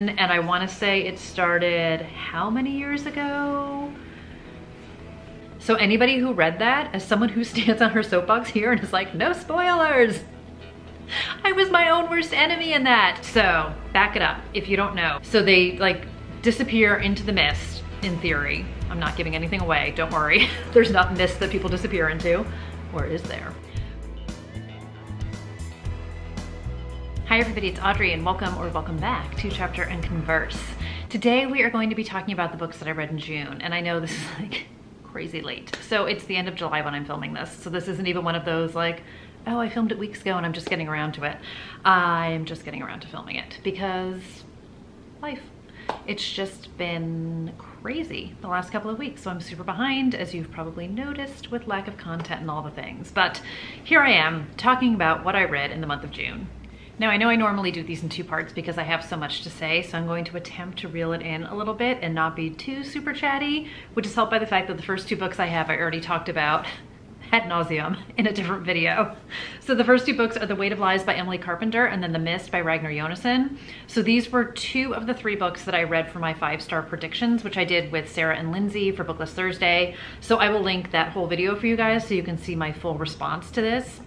And I want to say it started how many years ago? So anybody who read that, as someone who stands on her soapbox here and is like, no spoilers, I was my own worst enemy in that. So back it up if you don't know. So they like disappear into the mist, in theory. I'm not giving anything away, don't worry. There's not mist that people disappear into, or is there? Hi everybody, it's Audrey and welcome or welcome back to Chapter and Converse. Today we are going to be talking about the books that I read in June, and I know this is like crazy late. So it's the end of July when I'm filming this, so this isn't even one of those like, oh, I filmed it weeks ago and I'm just getting around to it. I am just getting around to filming it because life. It's just been crazy the last couple of weeks, so I'm super behind, as you've probably noticed, with lack of content and all the things. But here I am talking about what I read in the month of June. Now I know I normally do these in two parts because I have so much to say, so I'm going to attempt to reel it in a little bit and not be too super chatty, which is helped by the fact that the first two books I have I already talked about ad nauseum in a different video. So the first two books are The Weight of Lies by Emily Carpenter and then The Mist by Ragnar Jonasson. So these were two of the three books that I read for my 5-star predictions, which I did with Sarah and Lindsey for Booklist Thursday. So I will link that whole video for you guys so you can see my full response to this.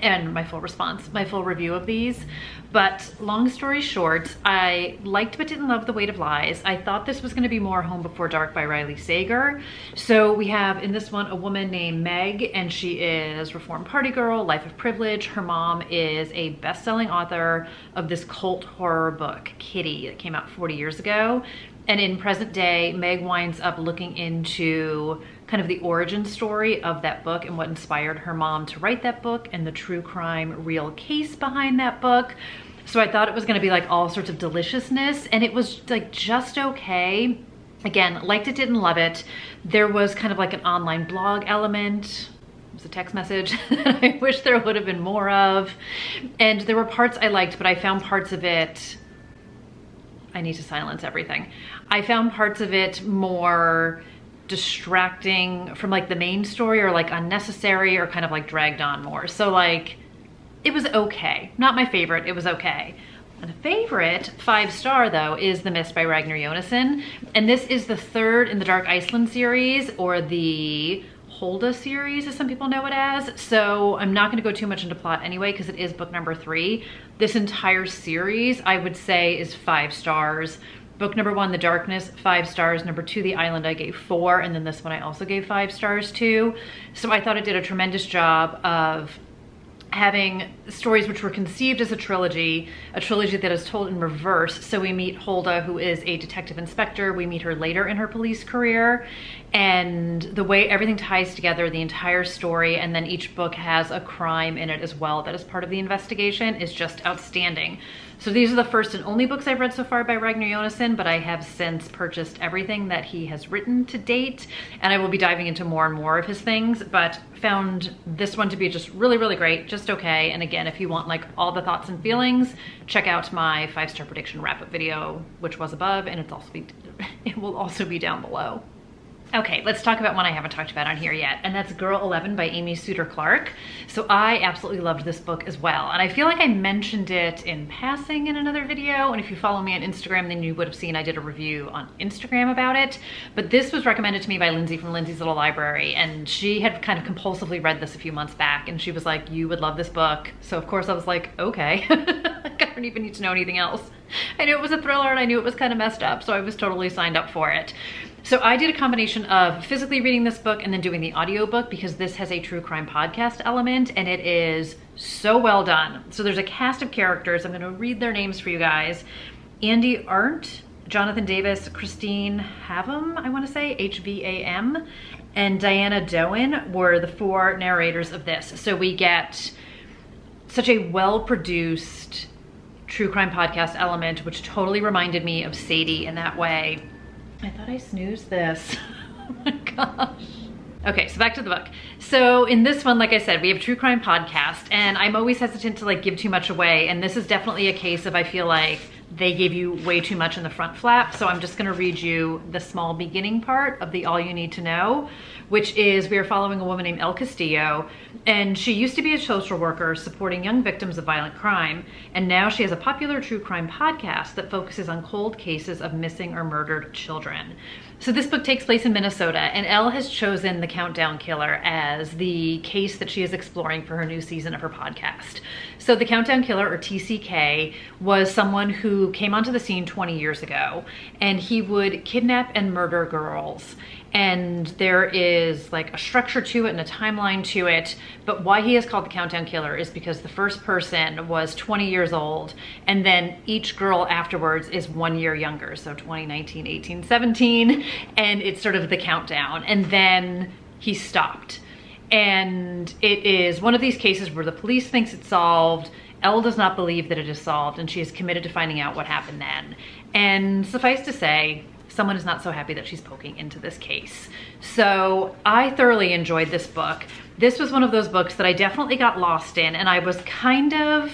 And my full review of these. But long story short, I liked but didn't love The Weight of Lies. I thought this was gonna be more Home Before Dark by Riley Sager. So we have in this one a woman named Meg, and she is reformed party girl, life of privilege. Her mom is a best-selling author of this cult horror book, Kitty, that came out 40 years ago. And in present day, Meg winds up looking into kind of the origin story of that book and what inspired her mom to write that book and the true crime real case behind that book. So I thought it was gonna be like all sorts of deliciousness, and it was like just okay. Again, liked it, didn't love it. There was kind of like an online blog element. It was a text message that I wish there would have been more of. And there were parts I liked, but I found parts of it, I need to silence everything. I found parts of it more distracting from like the main story, or like unnecessary, or kind of like dragged on more. So like, it was okay. Not my favorite, it was okay. My favorite 5-star though is The Mist by Ragnar Jonasson. And this is the third in the Dark Iceland series, or the Hulda series as some people know it as. So I'm not gonna go too much into plot anyway because it is book number 3. This entire series I would say is 5 stars. Book number 1, The Darkness, 5 stars. Number 2, The Island, I gave 4. And then this one I also gave 5 stars to. So I thought it did a tremendous job of having stories which were conceived as a trilogy that is told in reverse. So we meet Hulda, who is a detective inspector. We meet her later in her police career. And the way everything ties together, the entire story, and then each book has a crime in it as well that is part of the investigation, is just outstanding. So these are the first and only books I've read so far by Ragnar Jonasson, but I have since purchased everything that he has written to date, and I will be diving into more and more of his things, but found this one to be just really, really great, just okay. And again, if you want like all the thoughts and feelings, check out my 5-star prediction wrap-up video, which was above, and it will also be down below. Okay, let's talk about one I haven't talked about on here yet, and that's Girl 11 by Amy Suiter Clarke. So I absolutely loved this book as well, and I feel like I mentioned it in passing in another video, and if you follow me on Instagram, then you would have seen I did a review on Instagram about it, but this was recommended to me by Lindsey from Lindsey's Little Library, and she had kind of compulsively read this a few months back, and she was like, you would love this book. So of course I was like, okay, I don't even need to know anything else. I knew it was a thriller, and I knew it was kind of messed up, so I was totally signed up for it. So I did a combination of physically reading this book and then doing the audiobook because this has a true crime podcast element, and it is so well done. So there's a cast of characters. I'm going to read their names for you guys. Andy Arndt, Jonathan Davis, Christine Havam, I want to say, H-V-A-M, and Diana Doan were the 4 narrators of this. So we get such a well-produced true crime podcast element, which totally reminded me of Sadie in that way. I thought I snoozed this. Oh my gosh. Okay, so back to the book. So in this one, like I said, we have true crime podcast, and I'm always hesitant to like give too much away. And this is definitely a case of, I feel like, they gave you way too much in the front flap. So I'm just gonna read you the small beginning part of the all you need to know, which is we are following a woman named El Castillo, and she used to be a social worker supporting young victims of violent crime. And now she has a popular true crime podcast that focuses on cold cases of missing or murdered children. So this book takes place in Minnesota, and Elle has chosen The Countdown Killer as the case that she is exploring for her new season of her podcast. So The Countdown Killer, or TCK, was someone who came onto the scene 20 years ago, and he would kidnap and murder girls. And there is like a structure to it and a timeline to it, but why he is called the Countdown Killer is because the first person was 20 years old, and then each girl afterwards is 1 year younger. So 20, 19, 18, 17, and it's sort of the countdown. And then he stopped. And it is one of these cases where the police thinks it's solved, Elle does not believe that it is solved, and she is committed to finding out what happened then. And suffice to say, someone is not so happy that she's poking into this case. So I thoroughly enjoyed this book. This was one of those books that I definitely got lost in, and I was kind of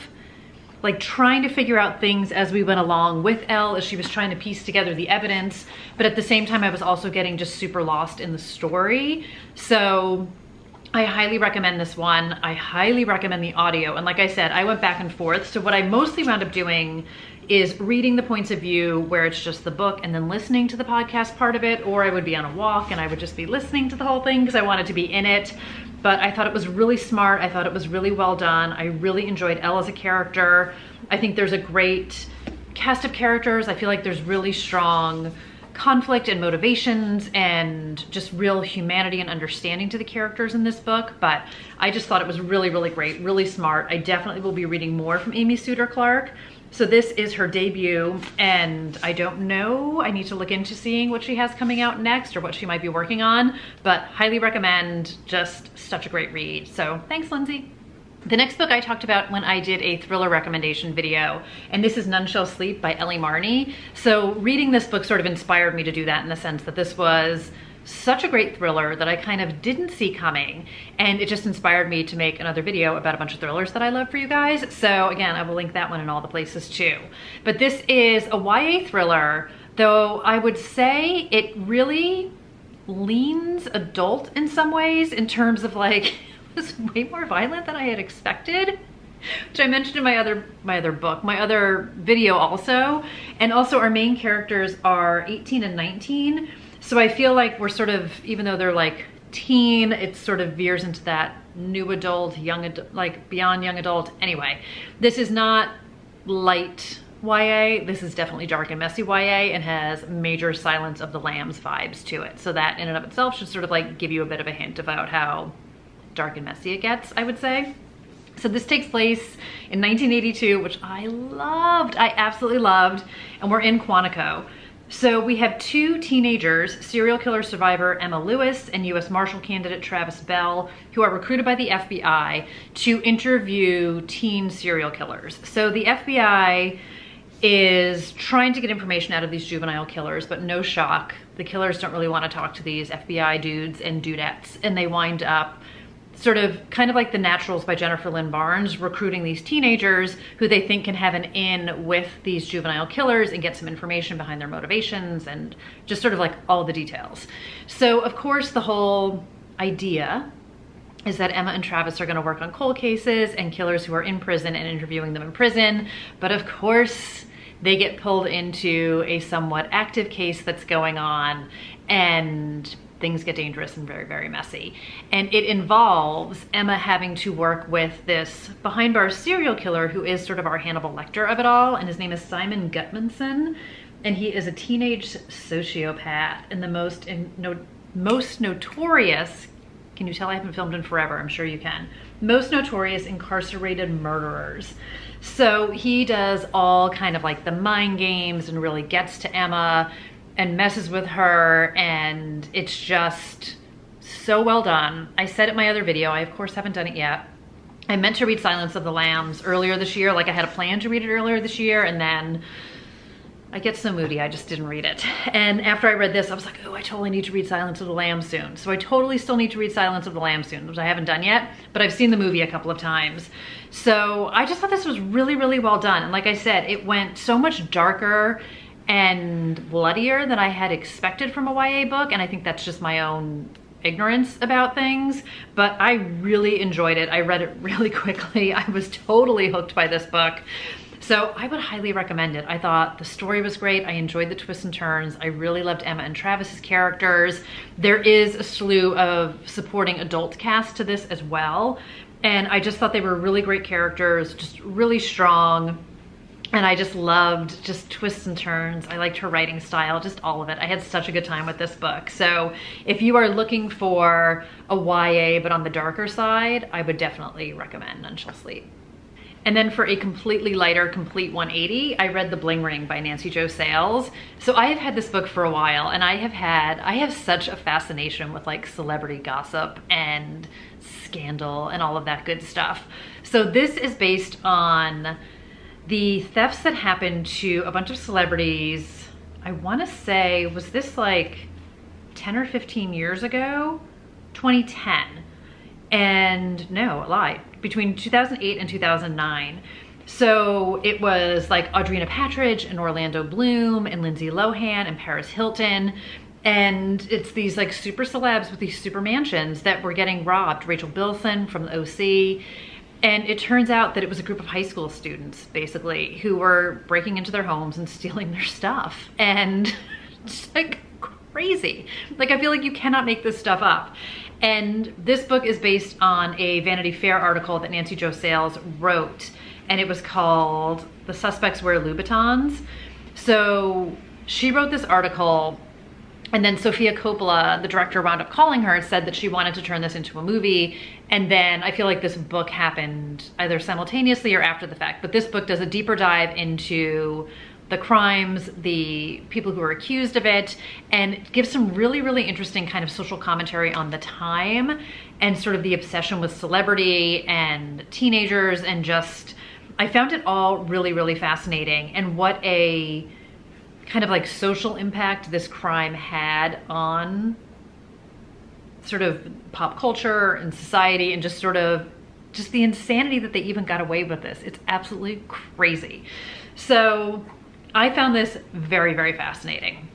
like trying to figure out things as we went along with Elle as she was trying to piece together the evidence. But at the same time, I was also getting just super lost in the story. So I highly recommend this one. I highly recommend the audio. And like I said, I went back and forth. So what I mostly wound up doing is reading the points of view where it's just the book and then listening to the podcast part of it, or I would be on a walk and I would just be listening to the whole thing because I wanted to be in it. But I thought it was really smart. I thought it was really well done. I really enjoyed Elle as a character. I think there's a great cast of characters. I feel like there's really strong conflict and motivations and just real humanity and understanding to the characters in this book. But I just thought it was really, really great, really smart. I definitely will be reading more from Amy Suiter Clarke. So this is her debut, and I don't know, I need to look into seeing what she has coming out next or what she might be working on, but highly recommend, just such a great read. So thanks, Lindsey. The next book I talked about when I did a thriller recommendation video, and this is None Shall Sleep by Ellie Marney. So reading this book sort of inspired me to do that, in the sense that this was such a great thriller that I kind of didn't see coming, and it just inspired me to make another video about a bunch of thrillers that I love for you guys. So again, I will link that one in all the places too. But this is a YA thriller, though I would say it really leans adult in some ways, in terms of like, it was way more violent than I had expected, which I mentioned in my other video also. And also our main characters are 18 and 19. So I feel like we're sort of, even though they're like teen, it sort of veers into that new adult, young adult, like beyond young adult. Anyway, this is not light YA. This is definitely dark and messy YA, and has major Silence of the Lambs vibes to it. So that in and of itself should sort of like give you a bit of a hint about how dark and messy it gets, I would say. So this takes place in 1982, which I loved. I absolutely loved. And we're in Quantico. So we have two teenagers, serial killer survivor Emma Lewis and U.S. Marshal candidate Travis Bell, who are recruited by the FBI to interview teen serial killers. So the FBI is trying to get information out of these juvenile killers, but no shock, the killers don't really want to talk to these FBI dudes and dudettes, and they wind up sort of kind of like The Naturals by Jennifer Lynn Barnes, recruiting these teenagers who they think can have an in with these juvenile killers and get some information behind their motivations and just sort of like all the details. So of course the whole idea is that Emma and Travis are going to work on cold cases and killers who are in prison and interviewing them in prison. But of course they get pulled into a somewhat active case that's going on, and things get dangerous and very, very messy. And it involves Emma having to work with this behind bars serial killer who is sort of our Hannibal Lecter of it all. And his name is Simon Gutmanson. And he is a teenage sociopath and the most notorious, can you tell I haven't filmed in forever? I'm sure you can. Most notorious incarcerated murderers. So he does all kind of like the mind games and really gets to Emma and messes with her, and it's just so well done. I said it in my other video, I of course haven't done it yet. I meant to read Silence of the Lambs earlier this year, like I had a plan to read it earlier this year, and then I get so moody, I just didn't read it. And after I read this, I was like, oh, I totally need to read Silence of the Lambs soon. So I totally still need to read Silence of the Lambs soon, which I haven't done yet, but I've seen the movie a couple of times. So I just thought this was really, really well done. And like I said, it went so much darker and bloodier than I had expected from a YA book. And I think that's just my own ignorance about things, but I really enjoyed it. I read it really quickly. I was totally hooked by this book. So I would highly recommend it. I thought the story was great. I enjoyed the twists and turns. I really loved Emma and Travis's characters. There is a slew of supporting adult cast to this as well. And I just thought they were really great characters, just really strong. And I just loved just twists and turns. I liked her writing style, just all of it. I had such a good time with this book. So if you are looking for a YA, but on the darker side, I would definitely recommend None Shall Sleep. And then for a completely lighter, complete 180, I read The Bling Ring by Nancy Jo Sales. So I have had this book for a while, and I have such a fascination with like celebrity gossip and scandal and all of that good stuff. So this is based on the thefts that happened to a bunch of celebrities. I wanna say, was this like 10 or 15 years ago? 2010. And no, I lied. Between 2008 and 2009. So it was like Audrina Patridge and Orlando Bloom and Lindsay Lohan and Paris Hilton. And it's these like super celebs with these super mansions that were getting robbed. Rachel Bilson from the OC. And it turns out that it was a group of high school students, basically, who were breaking into their homes and stealing their stuff. And it's like crazy. Like, I feel like you cannot make this stuff up. And this book is based on a Vanity Fair article that Nancy Jo Sales wrote, and it was called The Suspects Wear Louboutins. So she wrote this article, and then Sofia Coppola, the director, wound up calling her and said that she wanted to turn this into a movie. And then I feel like this book happened either simultaneously or after the fact, but this book does a deeper dive into the crimes, the people who are accused of it, and it gives some really, really interesting kind of social commentary on the time and sort of the obsession with celebrity and teenagers, and just, I found it all really, really fascinating, and what a kind of like social impact this crime had on sort of pop culture and society, and just sort of just the insanity that they even got away with this. It's absolutely crazy. So I found this very, very fascinating.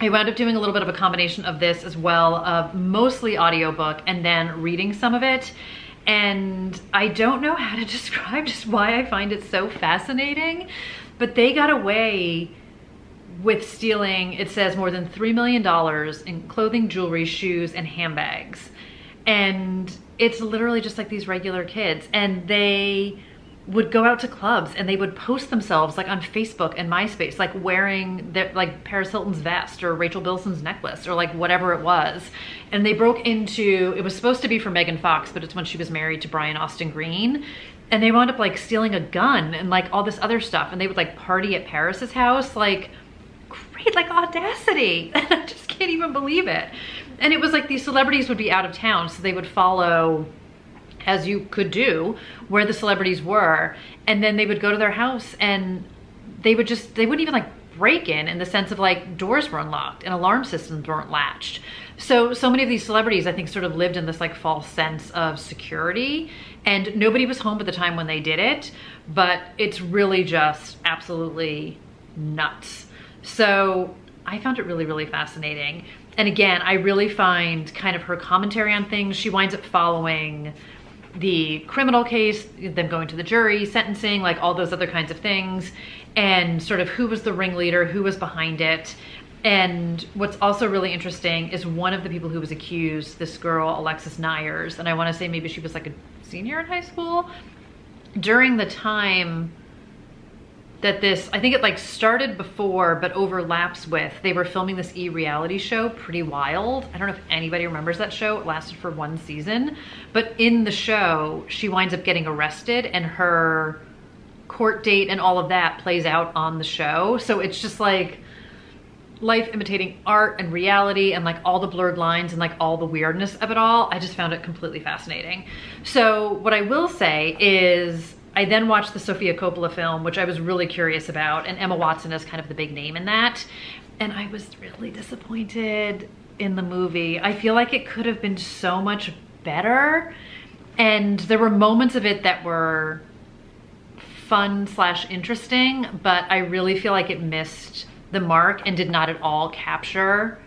I wound up doing a little bit of a combination of this as well, of mostly audiobook and then reading some of it. And I don't know how to describe just why I find it so fascinating, but they got away with stealing, it says, more than $3 million in clothing, jewelry, shoes, and handbags. And it's literally just like these regular kids. And they would go out to clubs and they would post themselves like on Facebook and MySpace, like wearing their, like Paris Hilton's vest or Rachel Bilson's necklace or like whatever it was. And they broke into, it was supposed to be for Megan Fox, but it's when she was married to Brian Austin Green. And they wound up like stealing a gun and like all this other stuff. And they would like party at Paris's house, like great, like audacity. I just can't even believe it. And it was like these celebrities would be out of town, so they would follow, as you could do, where the celebrities were. And then they would go to their house and they would just, they wouldn't even like break in the sense of like doors were unlocked and alarm systems weren't latched. So many of these celebrities, I think, sort of lived in this like false sense of security, and nobody was home at the time when they did it, but it's really just absolutely nuts. So I found it really, really fascinating. And again, I really find kind of her commentary on things. She winds up following the criminal case, them going to the jury, sentencing, like all those other kinds of things, and sort of who was the ringleader, who was behind it. And what's also really interesting is one of the people who was accused, this girl, Alexis Nyers, and I want to say maybe she was like a senior in high school. During the time that this, I think it like started before but overlaps with, they were filming this e-reality show, Pretty Wild. I don't know if anybody remembers that show. It lasted for one season, but in the show, she winds up getting arrested and her court date and all of that plays out on the show. So it's just like life imitating art and reality, and like all the blurred lines and like all the weirdness of it all. I just found it completely fascinating. So what I will say is I then watched the Sofia Coppola film, which I was really curious about, and Emma Watson is kind of the big name in that. And I was really disappointed in the movie. I feel like it could have been so much better. And there were moments of it that were fun / interesting, but I really feel like it missed the mark and did not at all capture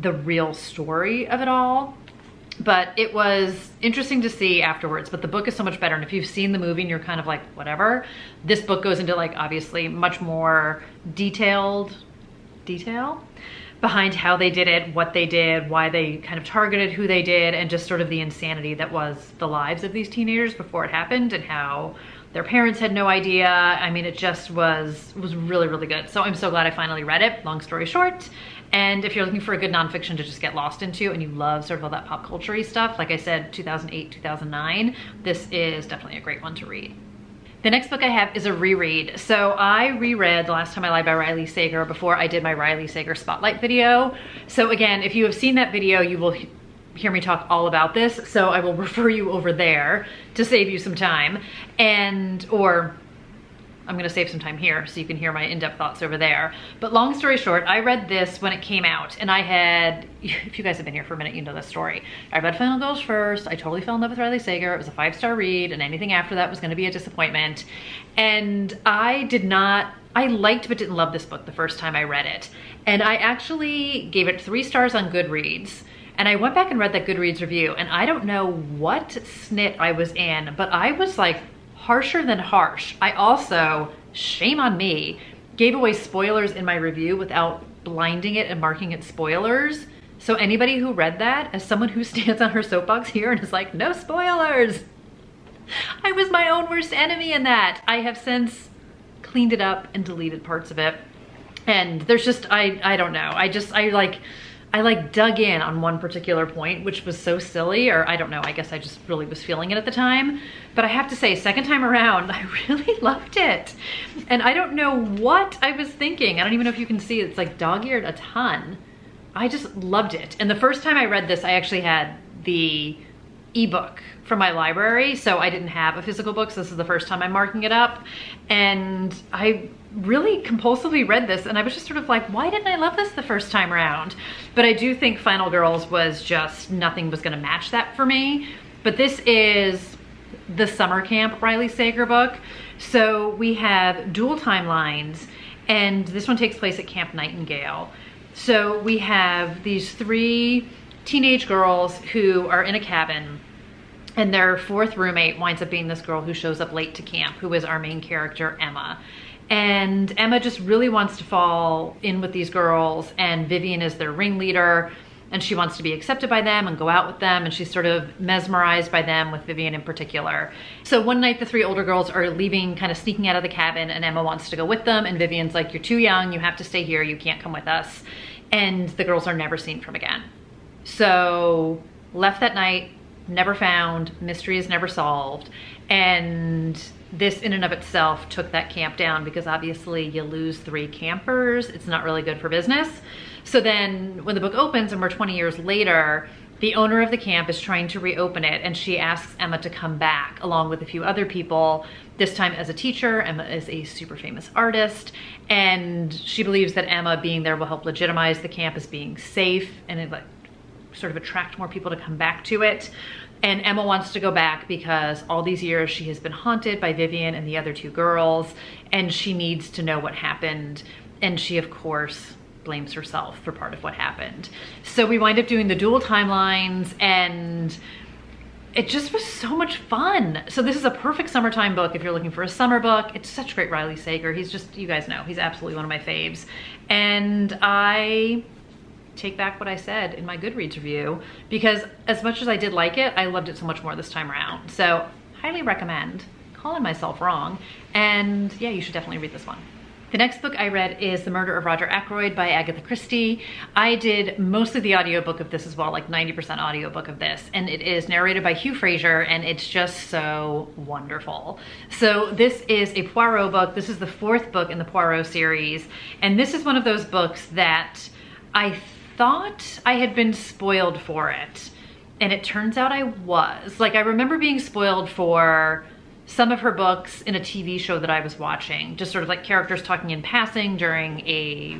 the real story of it all. But it was interesting to see afterwards, but the book is so much better. And if you've seen the movie and you're kind of like, whatever, this book goes into like obviously much more detailed detail behind how they did it, what they did, why they kind of targeted who they did, and just sort of the insanity that was the lives of these teenagers before it happened and how their parents had no idea. I mean, it just was really, really good. So I'm so glad I finally read it, long story short. And if you're looking for a good nonfiction to just get lost into and you love sort of all that pop culture-y stuff, like I said, 2008, 2009, this is definitely a great one to read. The next book I have is a reread. So I reread The Last Time I Lied by Riley Sager before I did my Riley Sager Spotlight video. So again, if you have seen that video, you will hear me talk all about this. So I will refer you over there to save you some time, and, or I'm gonna save some time here so you can hear my in-depth thoughts over there. But long story short, I read this when it came out, and I had, if you guys have been here for a minute, you know this story. I read Final Girls first. I totally fell in love with Riley Sager. It was a 5-star read, and anything after that was gonna be a disappointment. And I liked but didn't love this book the first time I read it. And I actually gave it 3 stars on Goodreads. And I went back and read that Goodreads review, and I don't know what snit I was in, but I was like, harsher than harsh. I also, shame on me, gave away spoilers in my review without blinding it and marking it spoilers. So anybody who read that, as someone who stands on her soapbox here and is like, no spoilers, I was my own worst enemy in that. I have since cleaned it up and deleted parts of it. And there's just, I don't know. I dug in on one particular point, which was so silly, or I don't know, I guess I just really was feeling it at the time. But I have to say, second time around, I really loved it. And I don't know what I was thinking. I don't even know if you can see, it's like dog-eared a ton. I just loved it. And the first time I read this, I actually had the ebook from my library, so I didn't have a physical book, so this is the first time I'm marking it up. And I really compulsively read this, and I was just sort of like, why didn't I love this the first time around? But I do think Final Girls was just, nothing was gonna match that for me. But this is the summer camp Riley Sager book. So we have dual timelines, and this one takes place at Camp Nightingale. So we have these 3 teenage girls who are in a cabin, and their 4th roommate winds up being this girl who shows up late to camp, who is our main character, Emma. And Emma just really wants to fall in with these girls, and Vivian is their ringleader, and she wants to be accepted by them and go out with them, and she's sort of mesmerized by them, with Vivian in particular. So one night the 3 older girls are leaving, kind of sneaking out of the cabin, and Emma wants to go with them, and Vivian's like, you're too young, you have to stay here, you can't come with us. And the girls are never seen from again. So left that night, never found, mystery is never solved. And this in and of itself took that camp down, because obviously you lose 3 campers, it's not really good for business. So then when the book opens and we're 20 years later, the owner of the camp is trying to reopen it, and she asks Emma to come back along with a few other people, this time as a teacher. Emma is a super famous artist, and she believes that Emma being there will help legitimize the camp as being safe, and it like sort of attract more people to come back to it. And Emma wants to go back because all these years she has been haunted by Vivian and the other 2 girls, and she needs to know what happened. And she, of course, blames herself for part of what happened. So we wind up doing the dual timelines, and it just was so much fun. So this is a perfect summertime book if you're looking for a summer book. It's such great Riley Sager. He's just, you guys know, he's absolutely one of my faves. And I take back what I said in my Goodreads review, because as much as I did like it, I loved it so much more this time around. So highly recommend, calling myself wrong. And yeah, you should definitely read this one. The next book I read is The Murder of Roger Ackroyd by Agatha Christie. I did mostly the audiobook of this as well, like 90% audiobook of this, and it is narrated by Hugh Fraser, and it's just so wonderful. So this is a Poirot book. This is the 4th book in the Poirot series, and this is one of those books that I thought I had been spoiled for it, and it turns out I was. Like, I remember being spoiled for some of her books in a TV show that I was watching, just sort of like characters talking in passing during a,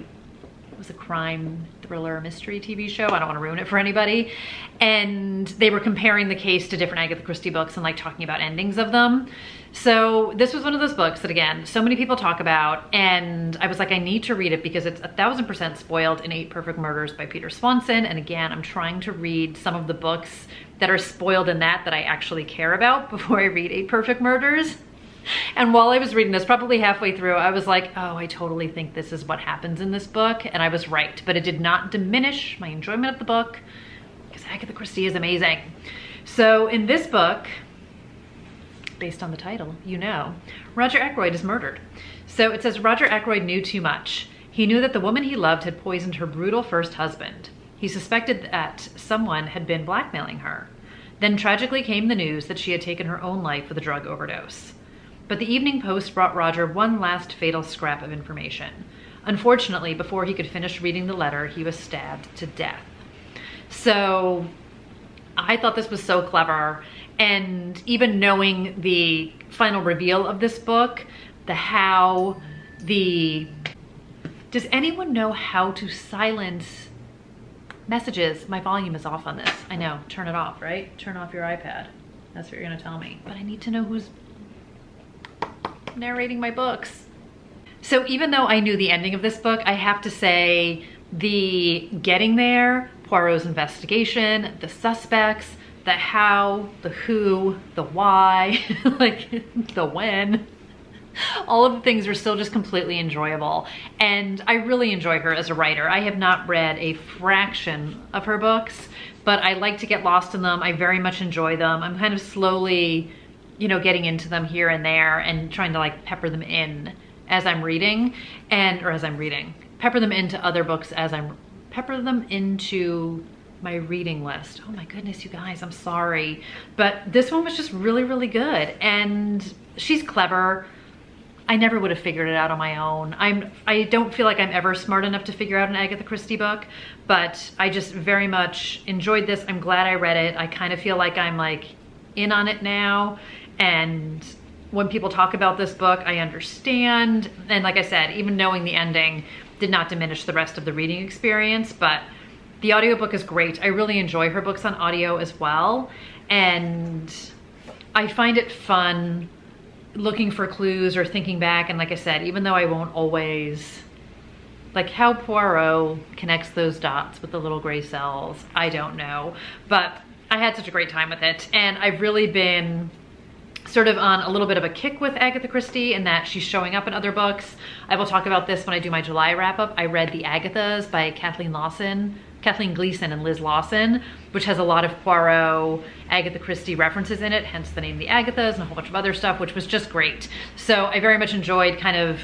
it was a crime thriller mystery TV show. I don't want to ruin it for anybody. And they were comparing the case to different Agatha Christie books and like talking about endings of them. So this was one of those books that, again, so many people talk about, and I was like, I need to read it because it's 1000% spoiled in Eight Perfect Murders by Peter Swanson. And again, I'm trying to read some of the books that are spoiled in that I actually care about before I read Eight Perfect Murders. And while I was reading this, probably halfway through, I was like, oh, I totally think this is what happens in this book. And I was right, but it did not diminish my enjoyment of the book because Agatha Christie is amazing. So in this book, based on the title, you know, Roger Ackroyd is murdered. So it says, Roger Ackroyd knew too much. He knew that the woman he loved had poisoned her brutal first husband. He suspected that someone had been blackmailing her. Then tragically came the news that she had taken her own life with a drug overdose. But the Evening Post brought Roger one last fatal scrap of information. Unfortunately, before he could finish reading the letter, he was stabbed to death. So I thought this was so clever. And even knowing the final reveal of this book, the how, the... Does anyone know how to silence messages? My volume is off on this. I know, turn it off, right? Turn off your iPad. That's what you're gonna tell me. But I need to know who's narrating my books. So even though I knew the ending of this book, I have to say the getting there, Poirot's investigation, the suspects, the how, the who, the why, like the when, all of the things are still just completely enjoyable. And I really enjoy her as a writer. I have not read a fraction of her books, but I like to get lost in them. I very much enjoy them. I'm kind of slowly, you know, getting into them here and there and trying to like pepper them in as I'm reading pepper them into other books as I'm, pepper them into my reading list. Oh my goodness, you guys, I'm sorry. But this one was just really, really good. And she's clever. I never would have figured it out on my own. I don't feel like I'm ever smart enough to figure out an Agatha Christie book, but I just very much enjoyed this. I'm glad I read it. I kind of feel like I'm like in on it now. And when people talk about this book, I understand. And like I said, even knowing the ending did not diminish the rest of the reading experience, but the audiobook is great. I really enjoy her books on audio as well. And I find it fun looking for clues or thinking back. And like I said, even though I won't always, like how Poirot connects those dots with the little gray cells, I don't know. But I had such a great time with it. And I've really been sort of on a little bit of a kick with Agatha Christie in that she's showing up in other books. I will talk about this when I do my July wrap up. I read The Agathas by Kathleen Gleason and Liz Lawson, which has a lot of Poirot, Agatha Christie references in it, hence the name The Agathas, and a whole bunch of other stuff, which was just great. So I very much enjoyed kind of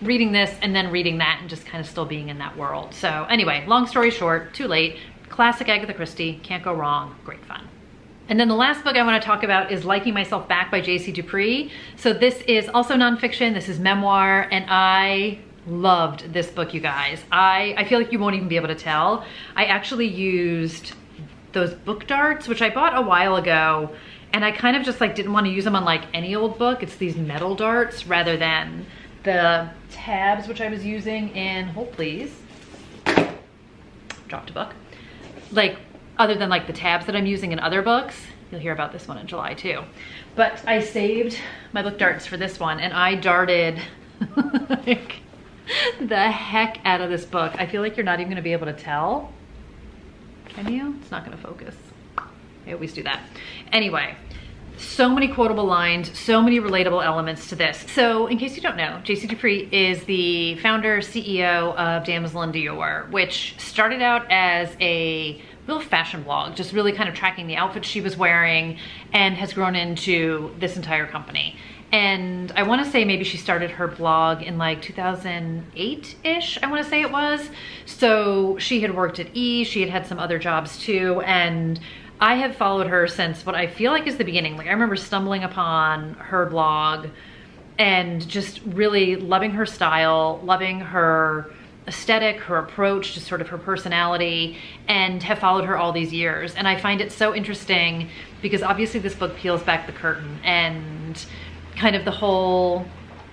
reading this and then reading that and just kind of still being in that world. So anyway, long story short, too late, classic Agatha Christie, can't go wrong, great fun. And then the last book I want to talk about is Liking Myself Back by J.C. Dupree. So this is also nonfiction, this is memoir, and I loved this book, you guys. I feel like you won't even be able to tell. I actually used those book darts, which I bought a while ago, and I kind of just like didn't want to use them on like any old book. It's these metal darts rather than the tabs, which I was using in, hold please, dropped a book. Like other than like the tabs that I'm using in other books. You'll hear about this one in July too. But I saved my book darts for this one and I darted like the heck out of this book. I feel like you're not even gonna be able to tell. Can you? It's not gonna focus. I always do that. Anyway, so many quotable lines, so many relatable elements to this. So in case you don't know, J.C. Dupree is the founder, CEO of Damsel in Dior, which started out as a little fashion blog, just really kind of tracking the outfits she was wearing and has grown into this entire company. And I want to say maybe she started her blog in like 2008-ish, I want to say it was. So she had worked at E!, she had had some other jobs too, and I have followed her since what I feel like is the beginning. Like I remember stumbling upon her blog and just really loving her style, loving her aesthetic, her approach, just sort of her personality, and have followed her all these years. And I find it so interesting because obviously this book peels back the curtain and kind of the whole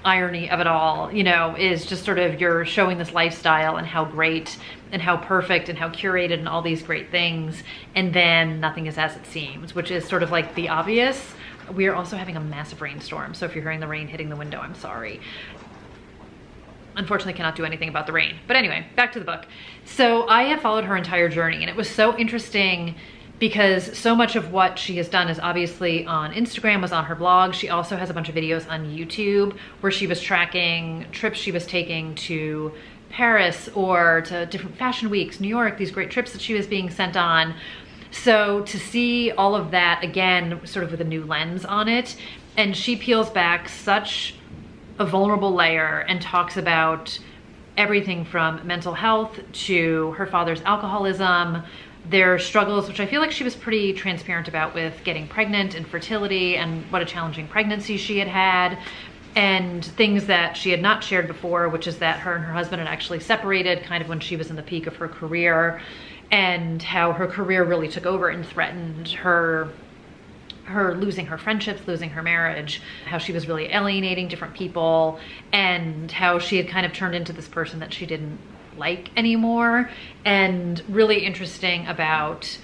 irony of it all, you know, is just sort of you're showing this lifestyle and how great and how perfect and how curated and all these great things, and then nothing is as it seems, which is sort of like the obvious. We are also having a massive rainstorm, so if you're hearing the rain hitting the window, I'm sorry. Unfortunately, cannot do anything about the rain. But anyway, back to the book. So I have followed her entire journey, and it was so interesting because so much of what she has done is obviously on Instagram, was on her blog. She also has a bunch of videos on YouTube where she was tracking trips she was taking to Paris or to different fashion weeks, New York, these great trips that she was being sent on. So to see all of that again, sort of with a new lens on it, and she peels back such a vulnerable layer and talks about everything from mental health to her father's alcoholism, their struggles, which I feel like she was pretty transparent about, with getting pregnant and fertility and what a challenging pregnancy she had had, and things that she had not shared before, which is that her and her husband had actually separated kind of when she was in the peak of her career, and how her career really took over and threatened her losing her friendships, losing her marriage, how she was really alienating different people, and how she had kind of turned into this person that she didn't like anymore. And really interesting about,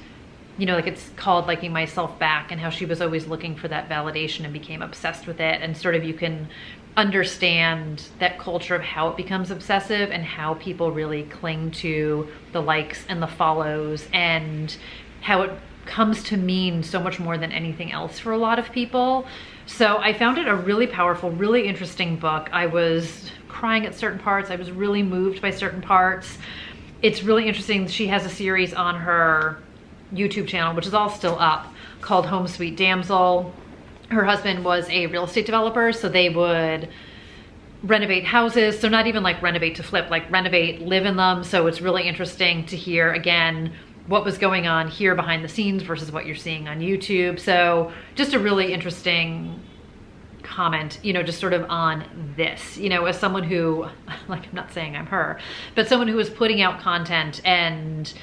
you know, like, it's called Liking Myself Back, and how she was always looking for that validation and became obsessed with it. And sort of you can understand that culture of how it becomes obsessive and how people really cling to the likes and the follows, and how it comes to mean so much more than anything else for a lot of people. So I found it a really powerful, really interesting book. I was crying at certain parts. I was really moved by certain parts. It's really interesting. She has a series on her YouTube channel, which is all still up, called Home Sweet Damsel. Her husband was a real estate developer, so they would renovate houses. So not even like renovate to flip, like renovate, live in them. So it's really interesting to hear again what was going on here behind the scenes versus what you're seeing on YouTube. So just a really interesting comment, you know, just sort of on this, you know, as someone who, like, I'm not saying I'm her, but someone who is putting out content, and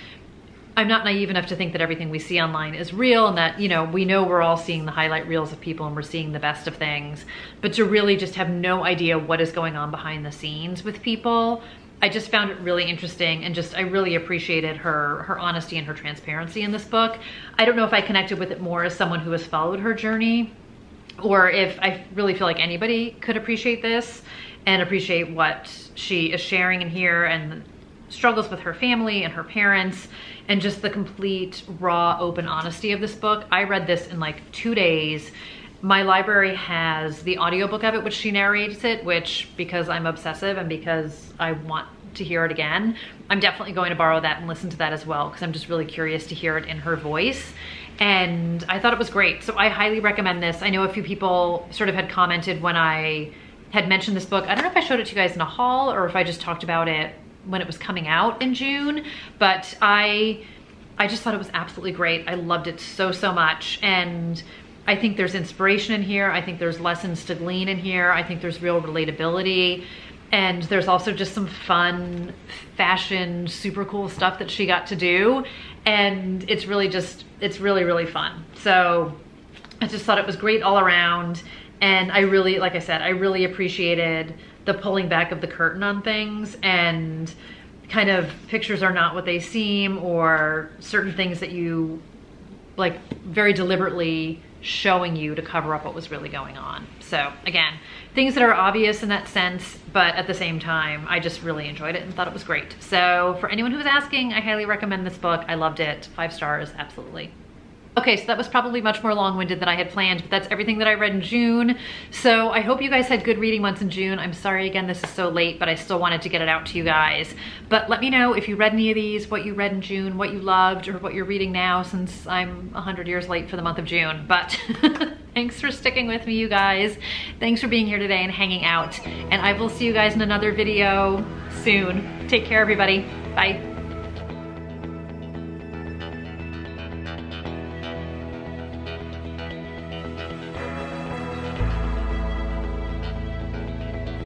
I'm not naive enough to think that everything we see online is real, and that, you know, we know we're all seeing the highlight reels of people and we're seeing the best of things, but to really just have no idea what is going on behind the scenes with people, I just found it really interesting. And just, I really appreciated her honesty and her transparency in this book. I don't know if I connected with it more as someone who has followed her journey, or if I really feel like anybody could appreciate this and appreciate what she is sharing in here, and struggles with her family and her parents, and just the complete raw, open honesty of this book. I read this in like 2 days. My library has the audiobook of it, which she narrates it, which, because I'm obsessive and because I want to hear it again, I'm definitely going to borrow that and listen to that as well, because I'm just really curious to hear it in her voice. And I thought it was great. So I highly recommend this. I know a few people sort of had commented when I had mentioned this book. I don't know if I showed it to you guys in a haul or if I just talked about it when it was coming out in June, but I just thought it was absolutely great. I loved it so, so much. And I think there's inspiration in here. I think there's lessons to glean in here. I think there's real relatability. And there's also just some fun fashion, super cool stuff that she got to do. And it's really just, it's really, really fun. So I just thought it was great all around. And I really, like I said, I really appreciated the pulling back of the curtain on things, and kind of pictures are not what they seem, or certain things that you like very deliberately showing you to cover up what was really going on. So again, things that are obvious in that sense, but at the same time, I just really enjoyed it and thought it was great. So for anyone who was asking, I highly recommend this book. I loved it. 5 stars, absolutely. Okay, so that was probably much more long-winded than I had planned, but that's everything that I read in June. So I hope you guys had good reading months in June. I'm sorry again, this is so late, but I still wanted to get it out to you guys. But let me know if you read any of these, what you read in June, what you loved, or what you're reading now, since I'm 100 years late for the month of June. But thanks for sticking with me, you guys. Thanks for being here today and hanging out. And I will see you guys in another video soon. Take care, everybody. Bye.